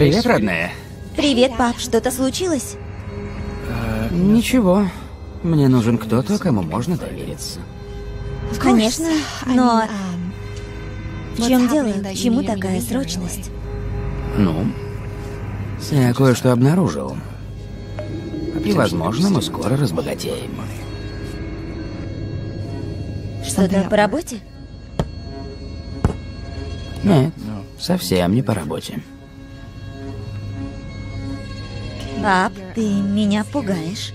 Привет, родная. Привет, пап. Что-то случилось? Ничего. Мне нужен кто-то, кому можно довериться. Конечно, но... В чем дело? Почему такая срочность? Ну, я кое-что обнаружил. И, возможно, мы скоро разбогатеем. Что-то по работе? Нет, совсем не по работе. Пап, ты меня пугаешь.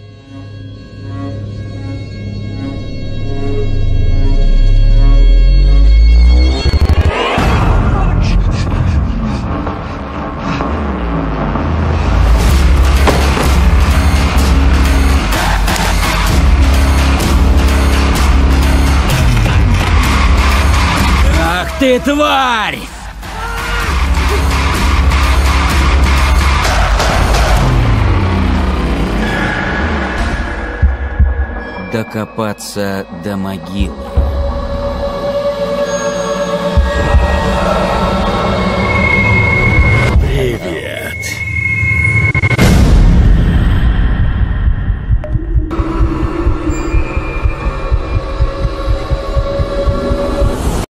Ты тварь! Докопаться до могилы.